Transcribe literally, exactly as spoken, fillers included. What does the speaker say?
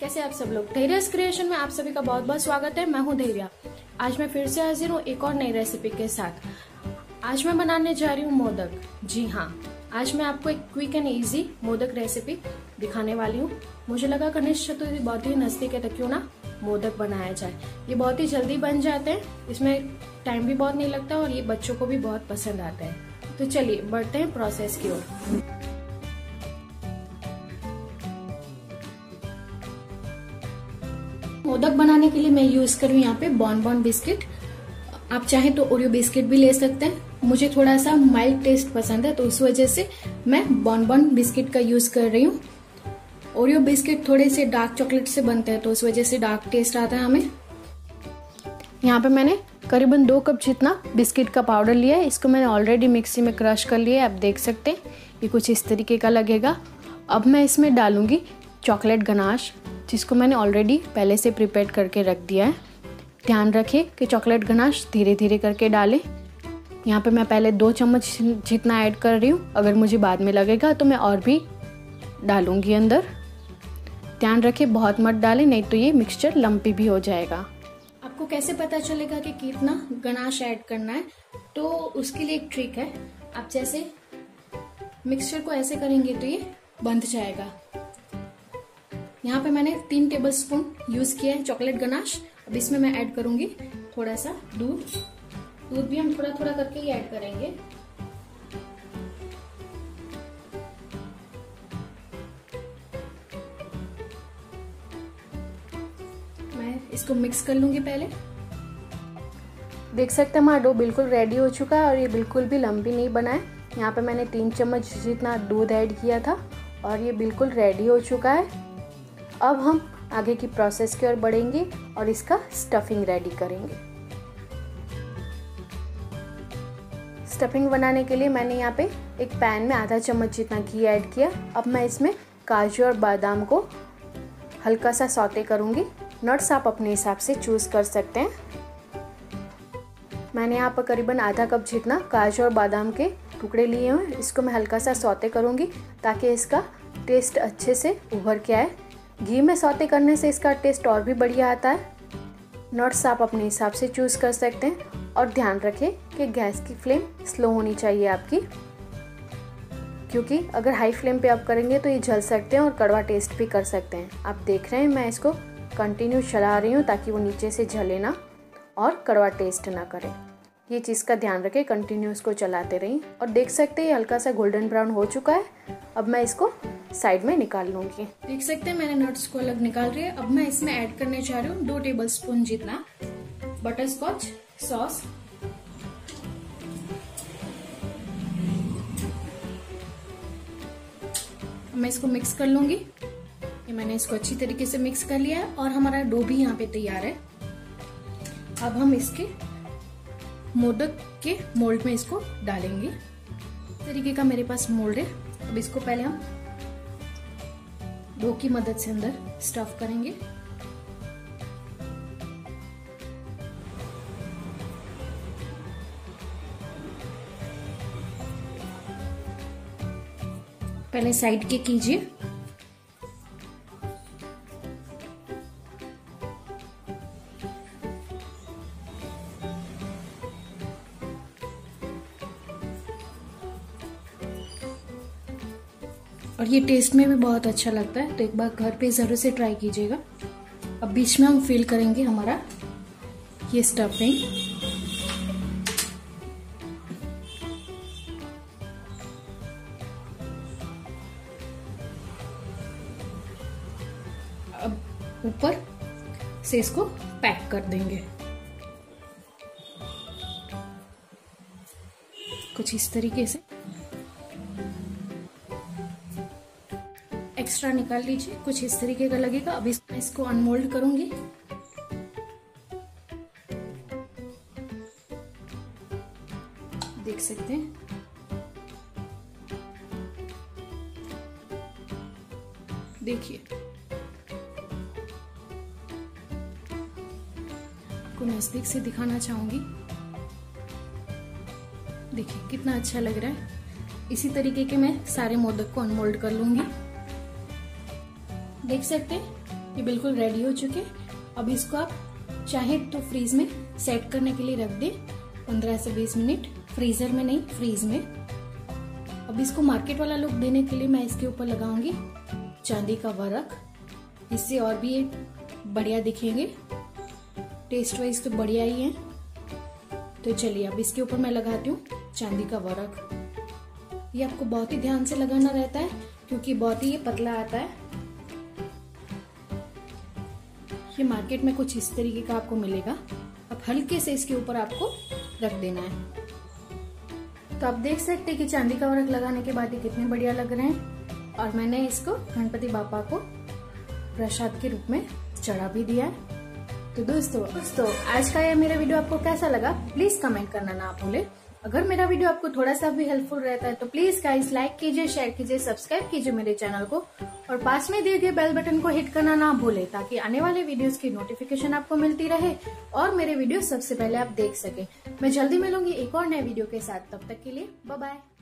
कैसे आप सब लोग, धैर्यस क्रिएशन में आप सभी का बहुत बहुत स्वागत है। मैं हूँ धैर्या। आज मैं फिर से हाजिर हूँ एक और नई रेसिपी के साथ। आज मैं बनाने जा रही हूँ मोदक। जी हाँ, आज मैं आपको एक quick and easy modak recipe दिखाने वाली हूँ। मुझे लगा गणेश चतुर्थी बहुत ही नजदीक है तो क्यों ना मोदक बनाया जाए। ये बहुत ही जल्दी बन जाते हैं, इसमें टाइम भी बहुत नहीं लगता और ये बच्चों को भी बहुत पसंद आता है। तो चलिए बढ़ते हैं प्रोसेस की ओर। मोदक बनाने के लिए मैं यूज करूँ यहाँ पे बॉनबॉन बिस्किट। आप चाहे तो ओरियो बिस्किट भी ले सकते हैं। मुझे थोड़ा सा माइल्ड टेस्ट पसंद है तो उस वजह से मैं बॉनबॉन बिस्किट का यूज कर रही हूँ। ओरियो बिस्किट थोड़े से डार्क चॉकलेट से बनते हैं तो उस वजह से डार्क टेस्ट आता है हमें। यहाँ पे मैंने करीबन दो कप जितना बिस्किट का पाउडर लिया है। इसको मैंने ऑलरेडी मिक्सी में क्रश कर लिया है, आप देख सकते हैं। ये कुछ इस तरीके का लगेगा। अब मैं इसमें डालूंगी चॉकलेट गनाश, जिसको मैंने ऑलरेडी पहले से प्रिपेयर करके रख दिया है। ध्यान रखिए कि चॉकलेट गनाश धीरे धीरे करके डालें। यहाँ पे मैं पहले दो चम्मच जितना ऐड कर रही हूँ। अगर मुझे बाद में लगेगा तो मैं और भी डालूँगी अंदर। ध्यान रखिए बहुत मत डालें, नहीं तो ये मिक्सचर लम्पी भी हो जाएगा। आपको कैसे पता चलेगा कि कितना गनाश ऐड करना है, तो उसके लिए एक ट्रिक है। आप जैसे मिक्सचर को ऐसे करेंगे तो ये बंध जाएगा। यहाँ पे मैंने तीन टेबलस्पून यूज किया है चॉकलेट गनाश। अब इसमें मैं ऐड करूंगी थोड़ा सा दूध। दूध भी हम थोड़ा थोड़ा करके ही ऐड करेंगे। मैं इसको मिक्स कर लूंगी पहले। देख सकते हैं हमारा डो बिल्कुल रेडी हो चुका है और ये बिल्कुल भी लंबी नहीं बना है। यहाँ पे मैंने तीन चम्मच जितना दूध ऐड किया था और ये बिल्कुल रेडी हो चुका है। अब हम आगे की प्रोसेस की ओर बढ़ेंगे और इसका स्टफिंग रेडी करेंगे। स्टफिंग बनाने के लिए मैंने यहाँ पे एक पैन में आधा चम्मच जितना घी ऐड किया। अब मैं इसमें काजू और बादाम को हल्का सा सौते करूँगी। नट्स आप अपने हिसाब से चूज़ कर सकते हैं। मैंने यहाँ पर करीबन आधा कप जितना काजू और बादाम के टुकड़े लिए हैं। इसको मैं हल्का सा सौते करूँगी ताकि इसका टेस्ट अच्छे से उभर के आए। घी में सौते करने से इसका टेस्ट और भी बढ़िया आता है। नट्स आप अपने हिसाब से चूज़ कर सकते हैं और ध्यान रखें कि गैस की फ्लेम स्लो होनी चाहिए आपकी, क्योंकि अगर हाई फ्लेम पे आप करेंगे तो ये जल सकते हैं और कड़वा टेस्ट भी कर सकते हैं। आप देख रहे हैं मैं इसको कंटिन्यू चला रही हूँ ताकि वो नीचे से जले ना और कड़वा टेस्ट ना करें। ये चीज़ का ध्यान रखें, कंटिन्यू इसको चलाते रहें। और देख सकते हैं ये हल्का सा गोल्डन ब्राउन हो चुका है। अब मैं इसको साइड में निकाल लूंगी। देख सकते हैं मैंने नट्स को अलग निकाल रही है। अब मैं इसमें ऐड करने जा रही हूँ दो टेबलस्पून जितना बटरस्कॉच सॉस। मैं इसको मिक्स कर लूंगी। ये मैंने इसको अच्छी तरीके से मिक्स कर लिया है और हमारा डो भी यहाँ पे तैयार है। अब हम इसके मोदक के मोल्ड में इसको डालेंगे। इस तरीके का मेरे पास मोल्ड है। अब इसको पहले हम डो की मदद से अंदर स्टफ करेंगे। पहले साइड के कीजिए। और ये टेस्ट में भी बहुत अच्छा लगता है, तो एक बार घर पे ज़रूर से ट्राई कीजिएगा। अब बीच में हम फिल करेंगे हमारा ये स्टफिंग। अब ऊपर से इसको पैक कर देंगे कुछ इस तरीके से। एक्स्ट्रा निकाल लीजिए, कुछ इस तरीके का लगेगा। अब इसमें इसको अनमोल्ड करूंगी। देख सकते हैं देखिए आपको नजदीक से दिखाना चाहूंगी। देखिए कितना अच्छा लग रहा है। इसी तरीके के मैं सारे मोदक को अनमोल्ड कर लूंगी। देख सकते हैं ये बिल्कुल रेडी हो चुके। अब इसको आप चाहे तो फ्रीज में सेट करने के लिए रख दें पंद्रह से बीस मिनट, फ्रीजर में नहीं फ्रीज में। अब इसको मार्केट वाला लुक देने के लिए मैं इसके ऊपर लगाऊंगी चांदी का वर्क, इससे और भी ये बढ़िया दिखेंगे, टेस्ट वाइज तो बढ़िया ही है। तो चलिए अब इसके ऊपर मैं लगाती हूँ चांदी का वर्क। ये आपको बहुत ही ध्यान से लगाना रहता है क्योंकि बहुत ही ये पतला आता है। ये मार्केट में कुछ इस तरीके का आपको मिलेगा। अब हल्के से इसके ऊपर आपको रख देना है। तो आप देख सकते हैं कि चांदी का वर्क लगाने के बाद ये कितने बढ़िया लग रहे हैं। और मैंने इसको गणपति बापा को प्रसाद के रूप में चढ़ा भी दिया है। तो दोस्तों दोस्तों आज का यह मेरा वीडियो आपको कैसा लगा प्लीज कमेंट करना ना भूले। अगर मेरा वीडियो आपको थोड़ा सा भी हेल्पफुल रहता है तो प्लीज गाइस लाइक कीजिए, शेयर कीजिए, सब्सक्राइब कीजिए मेरे चैनल को और पास में दिए गए बेल बटन को हिट करना ना भूले ताकि आने वाले वीडियोस की नोटिफिकेशन आपको मिलती रहे और मेरे वीडियो सबसे पहले आप देख सके। मैं जल्दी मिलूंगी एक और नए वीडियो के साथ, तब तक के लिए बाय बाय।